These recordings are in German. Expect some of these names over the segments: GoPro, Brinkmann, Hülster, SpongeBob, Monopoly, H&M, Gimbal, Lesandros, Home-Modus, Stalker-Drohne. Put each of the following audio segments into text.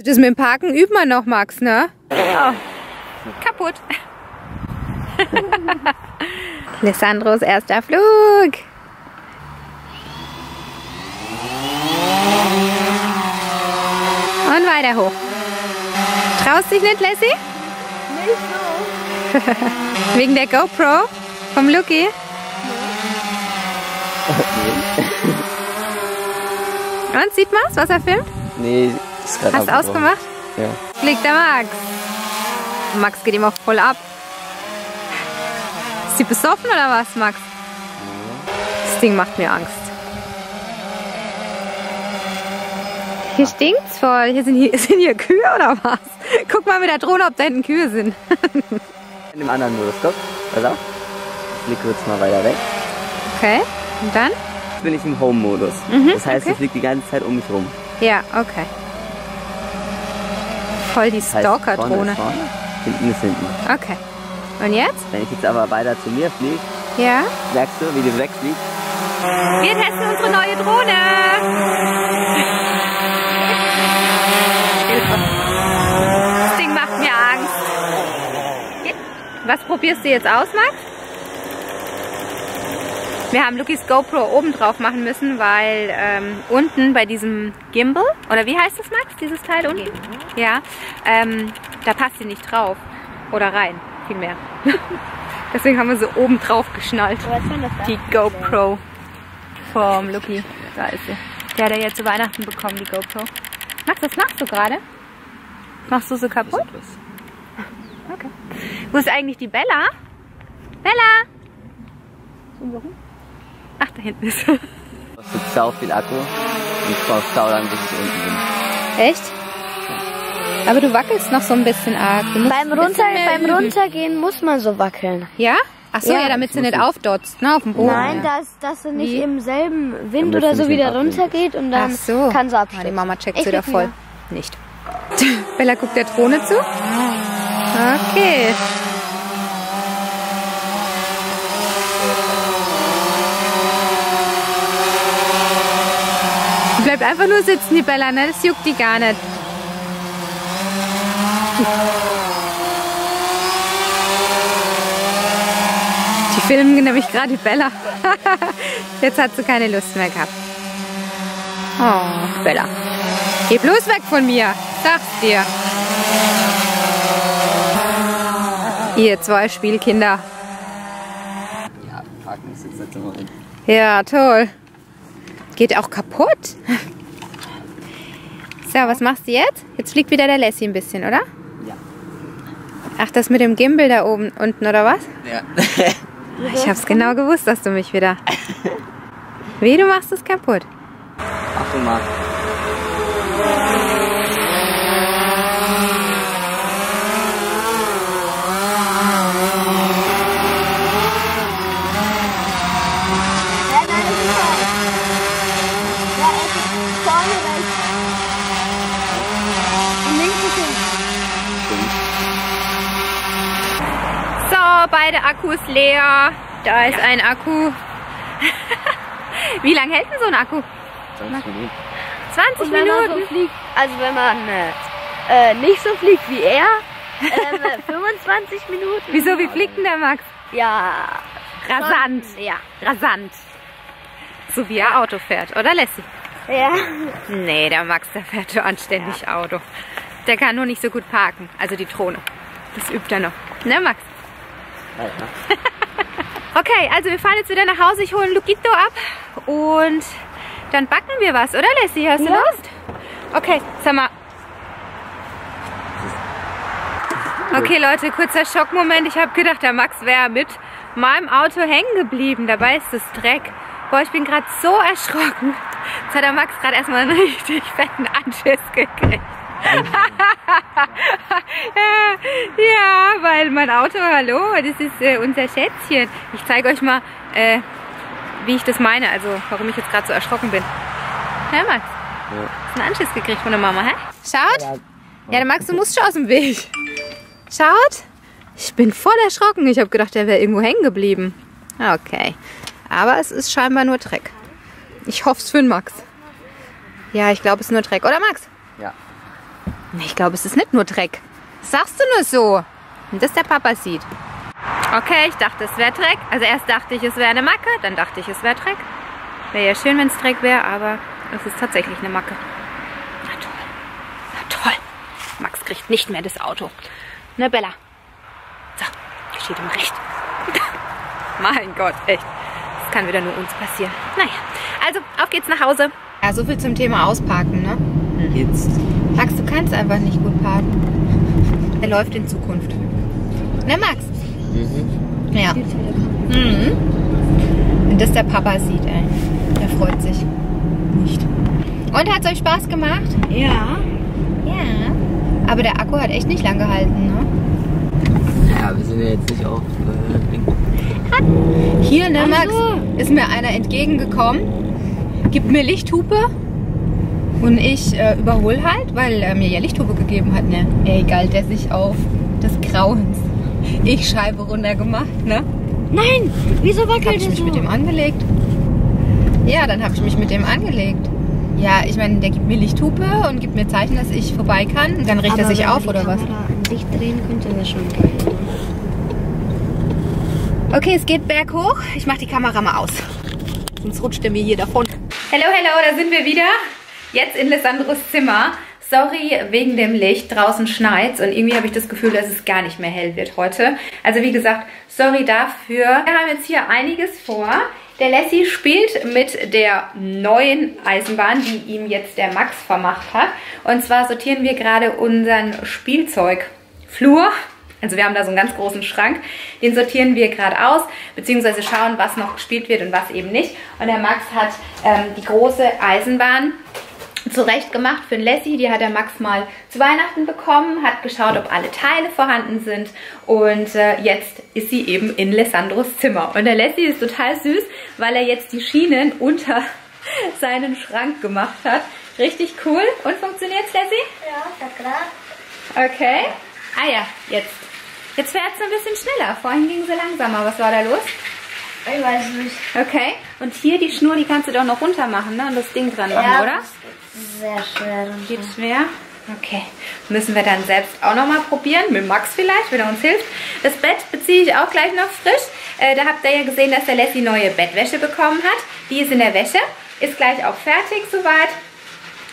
Also das mit dem Parken übt man noch, Max, ne? Oh. Kaputt. Lissandros erster Flug. Und weiter hoch. Traust dich nicht, Lassie? Nicht so. Wegen der GoPro vom Lucky? Nee. Und, sieht man's, was er filmt? Nee, ist gerade abgebrochen. Hast du ausgemacht? Ja. Fliegt der Max. Max geht ihm auch voll ab. Ist die besoffen oder was, Max? Das Ding macht mir Angst. Hier stinkt's voll. Sind hier Kühe oder was? Guck mal mit der Drohne, ob da hinten Kühe sind. In dem anderen Modus, guck. Pass auf. Ich fliege kurz mal weiter weg. Okay, und dann? Jetzt bin ich im Home-Modus. Mhm, das heißt, okay. Ich fliege die ganze Zeit um mich rum. Ja, okay. Voll die Stalker-Drohne. Hinten ist hinten. Okay. Und jetzt? Wenn ich jetzt aber weiter zu mir fliege, ja. Merkst du, wie die wegfliegt? Wir testen unsere neue Drohne. Das Ding macht mir Angst. Was probierst du jetzt aus, Max? Wir haben Lukis GoPro oben drauf machen müssen, weil unten bei diesem Gimbal, oder wie heißt das, Max, dieses Teil unten? Gimbal. Ja, da passt sie nicht drauf. Oder rein, vielmehr. Deswegen haben wir so oben drauf geschnallt. Die GoPro vom Lucky. Da ist sie. Die hat er ja zu Weihnachten bekommen, die GoPro. Max, was machst du gerade? Machst du so kaputt? Okay. Wo ist eigentlich die Bella? Bella! Ach, da hinten ist sie. Das ist sau viel Akku und ich brauche sau lang, bis ich unten bin. Echt? Aber du wackelst noch so ein bisschen arg. Beim Runtergehen muss man so wackeln. Ja? Ach so, ja, ja, damit sie nicht aufdotzt, ne, auf dem Boden. Nein, ja. dass sie nicht im selben Wind oder so wieder runtergeht und dann so. Kann sie abstehen. Die Mama checkt sie da voll. Nicht. Bella guckt der Drohne zu. Okay. Die bleibt einfach nur sitzen, die Bella, ne? Das juckt die gar nicht. Die filmen nämlich gerade die Bella. Jetzt hat sie keine Lust mehr gehabt. Oh, Bella. Geh bloß weg von mir. Sag's dir. Ihr zwei Spielkinder. Ja, Parken ist jetzt so drin. Ja, toll. Geht auch kaputt. So, was machst du jetzt? Jetzt fliegt wieder der Lassie ein bisschen, oder? Ach, das mit dem Gimbal da oben unten, oder was? Ja. Ich hab's genau gewusst, dass du mich wieder... Wie, du machst es kaputt? Ach du mal. Beide Akkus leer. Da ist ein Akku. Wie lange hält denn so ein Akku? 20 Minuten. 20 Minuten? Wenn man so fliegt, also wenn man nicht so fliegt wie er, 25 Minuten. Wieso? Wie fliegt denn der Max? Ja. Rasant. Schon, ja. Rasant. So wie er Auto fährt, oder Lassie? Ja. Nee, der Max, der fährt schon anständig Auto. Der kann nur nicht so gut parken. Also die Drohne. Das übt er noch. Ne, Max? Okay, also wir fahren jetzt wieder nach Hause. Ich hole Luquito ab und dann backen wir was, oder Lassie? Hast du Lust? Okay, sag mal. Okay Leute, kurzer Schockmoment. Ich habe gedacht, der Max wäre mit meinem Auto hängen geblieben. Dabei ist das Dreck. Boah, ich bin gerade so erschrocken. Jetzt hat der Max gerade erstmal einen richtig fetten Anschiss gekriegt. Ja, weil mein Auto, hallo, das ist unser Schätzchen. Ich zeige euch mal, wie ich das meine, also warum ich jetzt gerade so erschrocken bin. Hör mal, hast einen Anschiss gekriegt von der Mama, hä? Schaut? Ja, der Max, du musst schon aus dem Weg. Schaut? Ich bin voll erschrocken. Ich habe gedacht, der wäre irgendwo hängen geblieben. Okay, aber es ist scheinbar nur Dreck. Ich hoffe es für den Max. Ja, ich glaube, es ist nur Dreck. Oder, Max? Ja. Ich glaube, es ist nicht nur Dreck. Das sagst du nur so. Und dass der Papa sieht. Okay, ich dachte, es wäre Dreck. Also erst dachte ich, es wäre eine Macke. Dann dachte ich, es wäre Dreck. Wäre ja schön, wenn es Dreck wäre, aber es ist tatsächlich eine Macke. Na toll. Na toll. Max kriegt nicht mehr das Auto. Ne, Bella? So, geschieht ihm recht. Mein Gott, echt. Das kann wieder nur uns passieren. Naja, also auf geht's nach Hause. Ja, so viel zum Thema Ausparken, ne? Jetzt. Max, du kannst einfach nicht gut parken. Er läuft in Zukunft. Ne, Max? Mhm. Ja. Mhm. Und dass der Papa sieht, ey. Der freut sich. Nicht. Und hat's euch Spaß gemacht? Ja. Ja. Aber der Akku hat echt nicht lang gehalten, ne? Ja, wir sind ja jetzt nicht auf Hier, ne, Max, ist mir einer entgegengekommen, gibt mir Lichthupe und ich überhole halt, weil er mir ja Lichthupe gegeben hat, ne? Ey, galt der sich auf des Grauens. Ich Scheibe runter gemacht, ne? Nein, wieso wackelt das? Hab ich mich mit dem angelegt. Ja, dann habe ich mich mit dem angelegt. Ja, ich meine, der gibt mir Lichthupe und gibt mir Zeichen, dass ich vorbei kann. Und dann richtet er sich auf, oder was? Wenn sich drehen könnte, das schon geil. Okay, es geht berghoch. Ich mache die Kamera mal aus. Sonst rutscht er mir hier davon. Hello, hello, da sind wir wieder. Jetzt in Lissandros Zimmer. Sorry wegen dem Licht. Draußen schneit's und irgendwie habe ich das Gefühl, dass es gar nicht mehr hell wird heute. Also wie gesagt, sorry dafür. Wir haben jetzt hier einiges vor. Der Lassie spielt mit der neuen Eisenbahn, die ihm jetzt der Max vermacht hat. Und zwar sortieren wir gerade unseren Spielzeugflur. Also wir haben da so einen ganz großen Schrank, den sortieren wir gerade aus, beziehungsweise schauen, was noch gespielt wird und was eben nicht. Und der Max hat die große Eisenbahn zurecht gemacht für den Lassie. Die hat der Max mal zu Weihnachten bekommen, hat geschaut, ob alle Teile vorhanden sind. Und jetzt ist sie eben in Lissandros Zimmer. Und der Lassie ist total süß, weil er jetzt die Schienen unter seinen Schrank gemacht hat. Richtig cool. Und funktioniert's, Lassie? Ja, na klar. Okay. Ah ja, jetzt. Jetzt fährt es ein bisschen schneller. Vorhin ging sie langsamer. Was war da los? Ich weiß nicht. Okay. Und hier die Schnur, die kannst du doch noch runter machen, ne? Und das Ding dran machen, ja, oder? Sehr schwer. Geht schwer? Okay. Müssen wir dann selbst auch nochmal probieren. Mit Max vielleicht, wenn er uns hilft. Das Bett beziehe ich auch gleich noch frisch. Da habt ihr ja gesehen, dass der Lassie neue Bettwäsche bekommen hat. Die ist in der Wäsche. Ist gleich auch fertig soweit.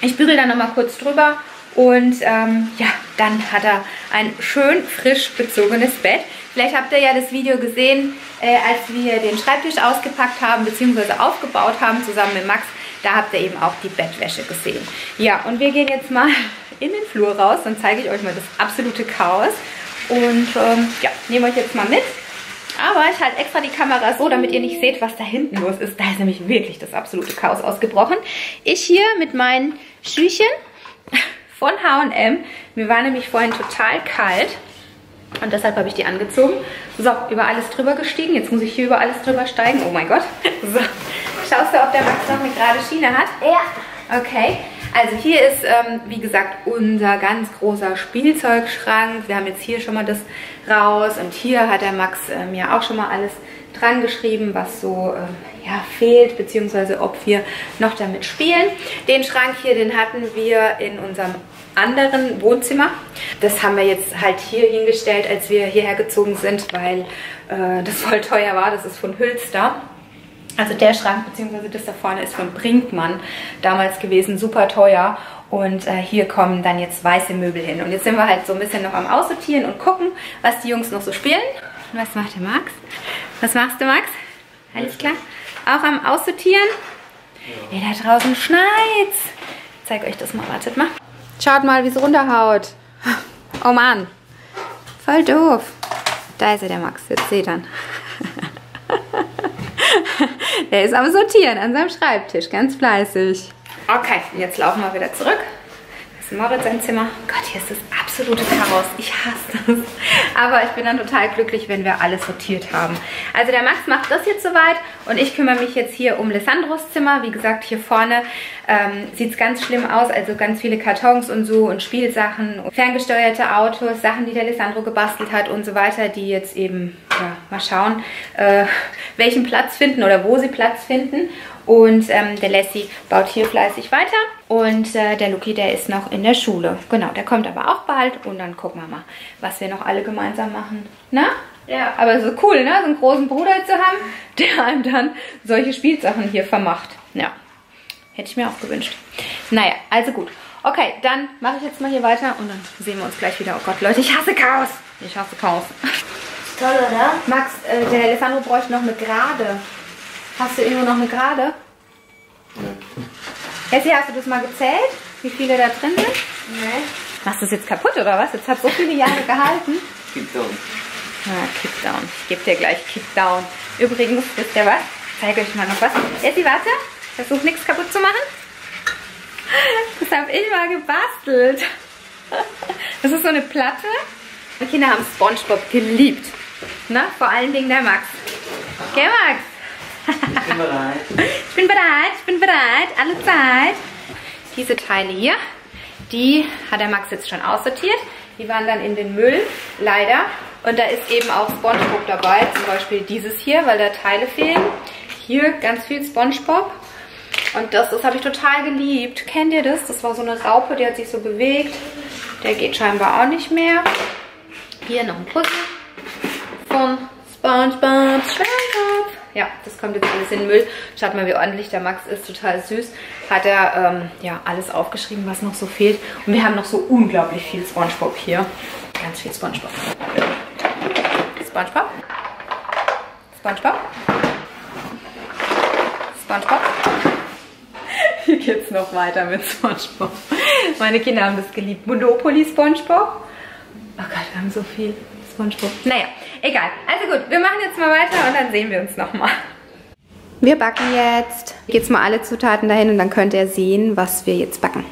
Ich bügel da nochmal kurz drüber. Und ja, dann hat er ein schön frisch bezogenes Bett. Vielleicht habt ihr ja das Video gesehen, als wir den Schreibtisch ausgepackt haben bzw. aufgebaut haben zusammen mit Max. Da habt ihr eben auch die Bettwäsche gesehen. Ja, und wir gehen jetzt mal in den Flur raus. Dann zeige ich euch mal das absolute Chaos. Und ja, nehme euch jetzt mal mit. Aber ich halte extra die Kamera so, damit ihr nicht seht, was da hinten los ist. Da ist nämlich wirklich das absolute Chaos ausgebrochen. Ich hier mit meinen Schüchen von H&M. Mir war nämlich vorhin total kalt und deshalb habe ich die angezogen. So, über alles drüber gestiegen. Jetzt muss ich hier über alles drüber steigen. Oh mein Gott. So, schaust du, ob der Max noch eine gerade Schiene hat? Ja. Okay. Also hier ist, wie gesagt, unser ganz großer Spielzeugschrank. Wir haben jetzt hier schon mal das raus und hier hat der Max mir auch schon mal alles dran geschrieben, was so ja, fehlt, beziehungsweise ob wir noch damit spielen. Den Schrank hier, den hatten wir in unserem anderen Wohnzimmer. Das haben wir jetzt halt hier hingestellt, als wir hierher gezogen sind, weil das voll teuer war. Das ist von Hülster. Also der Schrank, beziehungsweise das da vorne ist von Brinkmann damals gewesen, super teuer. Und hier kommen dann jetzt weiße Möbel hin. Und jetzt sind wir halt so ein bisschen noch am Aussortieren und gucken, was die Jungs noch so spielen. Und was macht der Max? Was machst du, Max? Alles klar? Auch am Aussortieren? Ja. Ey, da draußen schneit's. Ich zeig euch das mal. Wartet mal. Schaut mal, wie es runterhaut. Oh Mann. Voll doof. Da ist ja der Max. Jetzt seht ihr ihn. Der ist am Sortieren an seinem Schreibtisch. Ganz fleißig. Okay, jetzt laufen wir wieder zurück. Das ist Moritz sein Zimmer. Gott, hier ist das absolute Chaos. Ich hasse das. Aber ich bin dann total glücklich, wenn wir alles sortiert haben. Also der Max macht das jetzt soweit und ich kümmere mich jetzt hier um Lissandros Zimmer. Wie gesagt, hier vorne sieht es ganz schlimm aus. Also ganz viele Kartons und so und Spielsachen, und ferngesteuerte Autos, Sachen, die der Lissandro gebastelt hat und so weiter, die jetzt eben ja, mal schauen, welchen Platz finden oder wo sie Platz finden. Und der Lassie baut hier fleißig weiter. Und der Luki, der ist noch in der Schule. Genau, der kommt aber auch bald. Und dann gucken wir mal, was wir noch alle gemeinsam machen. Na? Ja. Aber so cool, ne? So einen großen Bruder zu haben, der einem dann solche Spielsachen hier vermacht. Ja. Hätte ich mir auch gewünscht. Naja, also gut. Okay, dann mache ich jetzt mal hier weiter und dann sehen wir uns gleich wieder. Oh Gott, Leute, ich hasse Chaos. Ich hasse Chaos. Toll, oder? Max, der Alessandro bräuchte noch eine Gerade. Hast du irgendwo noch eine Gerade? Ja. Essi, hast du das mal gezählt? Wie viele da drin sind? Nee. Machst du es jetzt kaputt, oder was? Jetzt hat es so viele Jahre gehalten. Keep down. Na, keep down. Ich gebe dir gleich keep down. Übrigens, wisst ihr was? Ich zeige euch mal noch was. Essi, warte. Versuch nichts kaputt zu machen. Das habe ich mal gebastelt. Das ist so eine Platte. Die Kinder haben SpongeBob geliebt. Na, vor allen Dingen der Max. Gell, Max? Ich bin bereit. Ich bin bereit, ich bin bereit. Alle Zeit. Diese Teile hier, die hat der Max jetzt schon aussortiert. Die waren dann in den Müll, leider. Und da ist eben auch SpongeBob dabei. Zum Beispiel dieses hier, weil da Teile fehlen. Hier ganz viel SpongeBob. Und das habe ich total geliebt. Kennt ihr das? Das war so eine Raupe, die hat sich so bewegt. Der geht scheinbar auch nicht mehr. Hier noch ein Puzzle von SpongeBob. Ja, das kommt jetzt alles in den Müll. Schaut mal, wie ordentlich der Max ist. Total süß. Hat er ja alles aufgeschrieben, was noch so fehlt. Und wir haben noch so unglaublich viel SpongeBob hier. Ganz viel SpongeBob. SpongeBob. SpongeBob. SpongeBob. Hier geht es noch weiter mit SpongeBob. Meine Kinder haben das geliebt. Monopoly SpongeBob. Oh Gott, wir haben so viel SpongeBob. Naja, egal. Also gut, wir machen jetzt mal weiter und dann sehen wir uns nochmal. Wir backen jetzt. Geht's mal alle Zutaten dahin und dann könnt ihr sehen, was wir jetzt backen.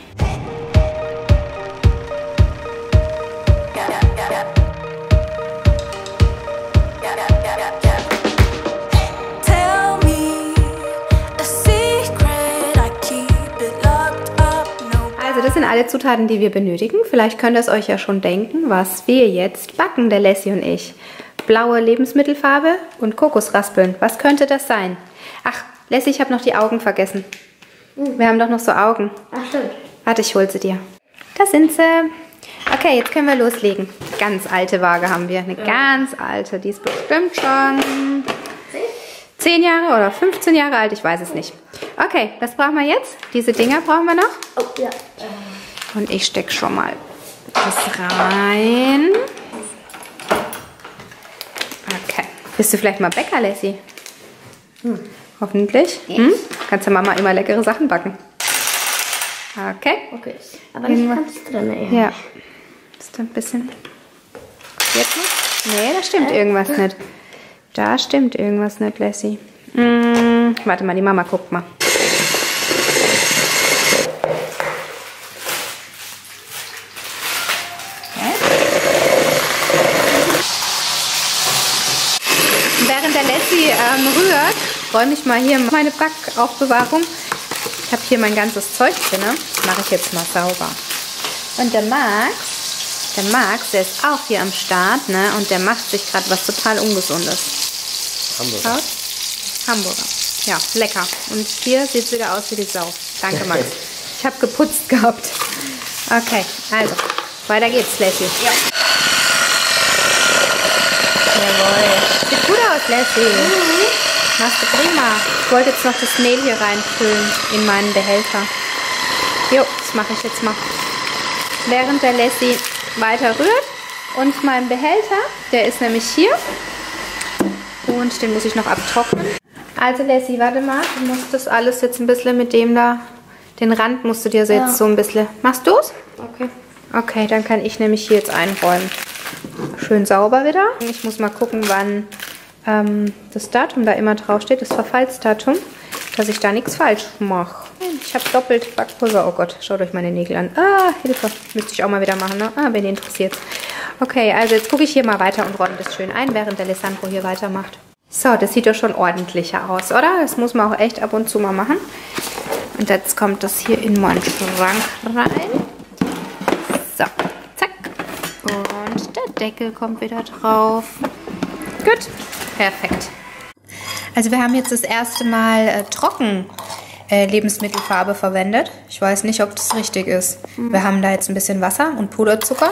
Alle Zutaten, die wir benötigen. Vielleicht könnt ihr es euch ja schon denken, was wir jetzt backen, der Lassie und ich. Blaue Lebensmittelfarbe und Kokosraspeln. Was könnte das sein? Ach, Lassie, ich habe noch die Augen vergessen. Wir haben doch noch so Augen. Ach, stimmt. Warte, ich hol sie dir. Da sind sie. Okay, jetzt können wir loslegen. Ganz alte Waage haben wir. Eine ganz alte. Die ist bestimmt schon 10 Jahre oder 15 Jahre alt. Ich weiß es nicht. Okay, was brauchen wir jetzt? Diese Dinger brauchen wir noch. Oh, ja. Und ich stecke schon mal das rein. Okay. Bist du vielleicht mal Bäcker, Lassie? Hoffentlich. Hm? Kannst der Mama immer leckere Sachen backen. Okay. Okay. Aber nicht ganz drin. Ja. Ist da ein bisschen... Jetzt noch? Nee, da stimmt irgendwas nicht. Da stimmt irgendwas nicht, Lassie. Warte mal, die Mama guckt mal. Rührt, räume ich mal hier meine Backaufbewahrung. Ich habe hier mein ganzes Zeug drin. Das mache ich jetzt mal sauber. Und der Max, der ist auch hier am Start, ne? Und der macht sich gerade was total Ungesundes. Hamburger. Hamburger. Ja, lecker. Und hier sieht es wieder aus wie die Sau. Danke, Max. Ich habe geputzt gehabt. Okay, also, weiter geht's, Lassie. Ja. Jawohl. Sieht gut aus, Lassie. Machst du prima. Ich wollte jetzt noch das Mehl hier reinfüllen in meinen Behälter. Jo, das mache ich jetzt mal. Während der Lassie weiter rührt. Und mein Behälter, der ist nämlich hier. Und den muss ich noch abtrocknen. Also Lassie, warte mal. Du musst das alles jetzt ein bisschen mit dem da... Den Rand musst du dir so jetzt so ein bisschen... Machst du's? Okay. Okay, dann kann ich nämlich hier jetzt einräumen. Schön sauber wieder. Ich muss mal gucken, wann das Datum da immer drauf steht, das Verfallsdatum, dass ich da nichts falsch mache. Ich habe doppelt Backpulver. Oh Gott, schaut euch meine Nägel an. Ah, Hilfe. Müsste ich auch mal wieder machen, ne? Ah, wenn ihr interessiert. Okay, also jetzt gucke ich hier mal weiter und räume das schön ein, während der Alessandro hier weitermacht. So, das sieht doch schon ordentlicher aus, oder? Das muss man auch echt ab und zu mal machen. Und jetzt kommt das hier in meinen Schrank rein. So, zack. Und der Deckel kommt wieder drauf. Gut, perfekt. Also wir haben jetzt das erste Mal trocken Lebensmittelfarbe verwendet. Ich weiß nicht, ob das richtig ist. Wir haben da jetzt ein bisschen Wasser und Puderzucker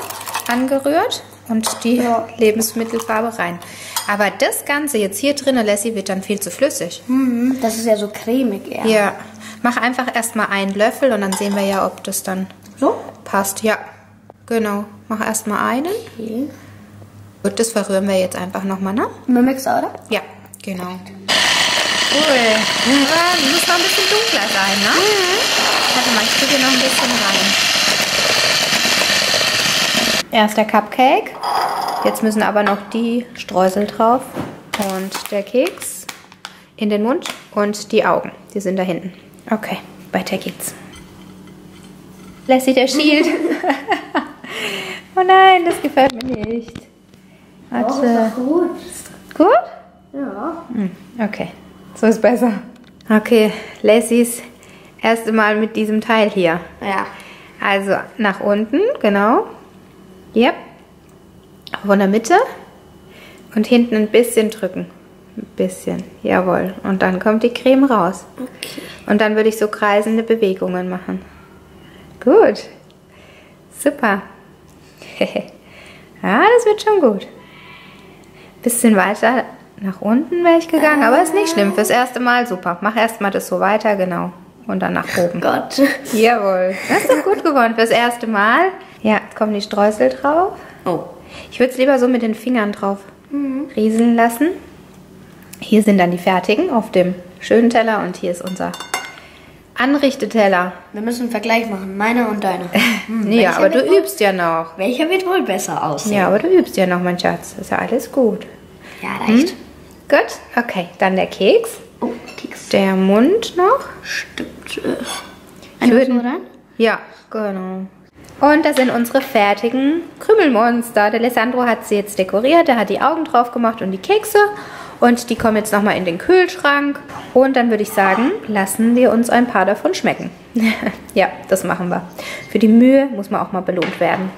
angerührt und die Lebensmittelfarbe rein. Aber das Ganze jetzt hier drin, Lassie, wird dann viel zu flüssig. Das ist ja so cremig eher. Ja. Mach einfach erstmal einen Löffel und dann sehen wir ja, ob das dann so passt. Ja, genau. Mach erstmal einen. Okay. Gut, das verrühren wir jetzt einfach nochmal, ne? Mit dem Mixer, oder? Ja, genau. Cool. Muss noch ein bisschen dunkler sein, ne? Warte mal, ich tue hier noch ein bisschen rein. Erst der Cupcake. Jetzt müssen aber noch die Streusel drauf und der Keks in den Mund und die Augen. Die sind da hinten. Okay, weiter geht's. Lassie, der Shield. Oh nein, das gefällt mir nicht. Warte. Ja, ist doch gut. Gut? Ja. Okay, so ist besser. Okay, Lassies erste Mal mit diesem Teil hier. Ja. Also nach unten, genau. Yep. Von der Mitte und hinten ein bisschen drücken. Ein bisschen, jawohl. Und dann kommt die Creme raus. Okay. Und dann würde ich so kreisende Bewegungen machen. Gut. Super. Ja, das wird schon gut. Ein bisschen weiter nach unten wäre ich gegangen, aber ist nicht schlimm. Fürs erste Mal super. Mach erstmal das so weiter, genau. Und dann nach oben. Oh Gott. Jawohl. Das ist doch gut geworden fürs erste Mal. Ja, jetzt kommen die Streusel drauf. Oh. Ich würde es lieber so mit den Fingern drauf rieseln lassen. Hier sind dann die fertigen auf dem schönen Teller und hier ist unser Anrichteteller. Wir müssen einen Vergleich machen, meine und deine. Ja, aber du übst ja noch. Welcher wird wohl besser aussehen? Ja, aber du übst ja noch, mein Schatz. Ist ja alles gut. Ja, leicht. Gut, okay, dann der Keks. Oh, Keks. Der Mund noch. Stimmt. Eine Würden rein? Ja, genau. Und das sind unsere fertigen Krümelmonster. Der Alessandro hat sie jetzt dekoriert, er hat die Augen drauf gemacht und die Kekse. Und die kommen jetzt nochmal in den Kühlschrank. Und dann würde ich sagen, lassen wir uns ein paar davon schmecken. Ja, das machen wir. Für die Mühe muss man auch mal belohnt werden.